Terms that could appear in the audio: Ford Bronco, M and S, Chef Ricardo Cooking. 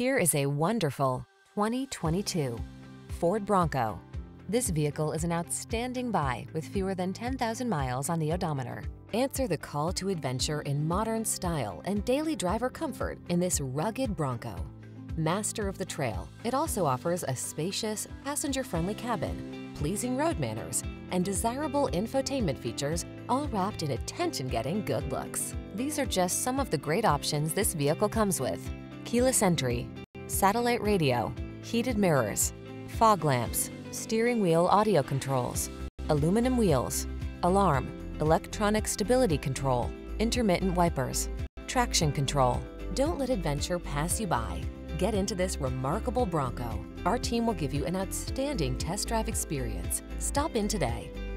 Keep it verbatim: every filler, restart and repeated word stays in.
Here is a wonderful twenty twenty-two Ford Bronco. This vehicle is an outstanding buy with fewer than ten thousand miles on the odometer. Answer the call to adventure in modern style and daily driver comfort in this rugged Bronco. Master of the trail, it also offers a spacious, passenger-friendly cabin, pleasing road manners, and desirable infotainment features, all wrapped in attention-getting good looks. These are just some of the great options this vehicle comes with: keyless entry, satellite radio, heated mirrors, fog lamps, steering wheel audio controls, aluminum wheels, alarm, electronic stability control, intermittent wipers, traction control. Don't let adventure pass you by. Get into this remarkable Bronco. Our team will give you an outstanding test drive experience. Stop in today.